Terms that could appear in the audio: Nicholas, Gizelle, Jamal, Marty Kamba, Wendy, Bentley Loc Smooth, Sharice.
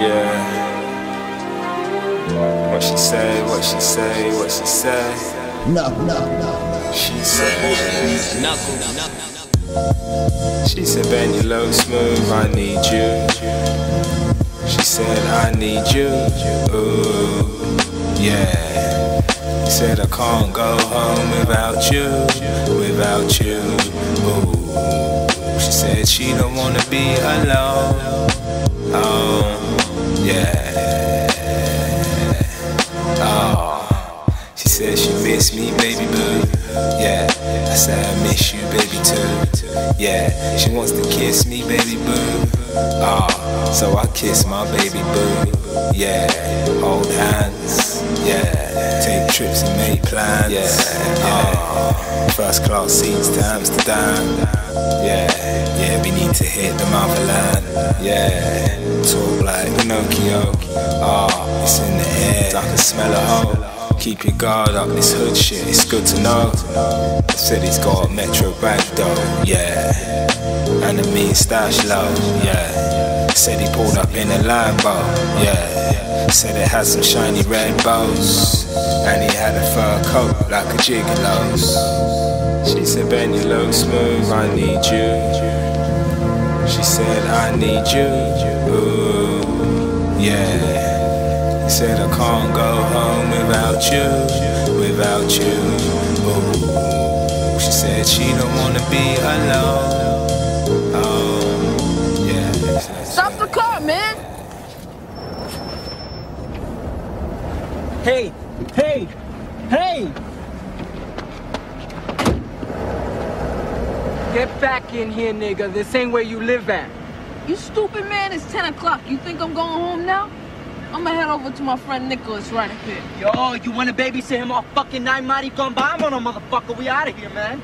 Yeah. What she say, what she say, what she say. No, no, no. She said, knuckle. She said, Bentley Loc Smooth, I need you. She said, I need you. Ooh, yeah. She said, I can't go home without you, without you. Ooh. She said, she don't wanna be alone. Yeah. Oh, she said she miss me, baby boo. Yeah, I said I miss you, baby too. Yeah, she wants to kiss me, baby boo. Oh, so I kiss my baby boo. Yeah, hold hands. Yeah, take trips and make plans. Yeah, oh, first class seats to Amsterdam. Yeah, yeah, we need to hit the motherland. Yeah, talk like Pinocchio. Oh, it's in the air, I can smell a hole. Keep your guard up, this hood shit, it's good to know. The city's got a metro bag though, yeah. And a mean stash low, yeah. Said he pulled up in a Lambo, yeah. Said it had some shiny red bows, and he had a fur coat like a gigolo. She said, Bentley Loc Smooth, I need you. She said, I need you. Ooh, yeah. She said, I can't go home without you, without you. Ooh. She said, she don't wanna be alone. Oh, yeah. Stop the car, man! Hey, hey, hey! Get back in here, nigga. This ain't where you live at. You stupid man, it's 10 o'clock. You think I'm going home now? I'm gonna head over to my friend Nicholas right up here. Yo, you wanna babysit him all fucking night, Marty Kamba? I'm on a motherfucker. We out of here, man.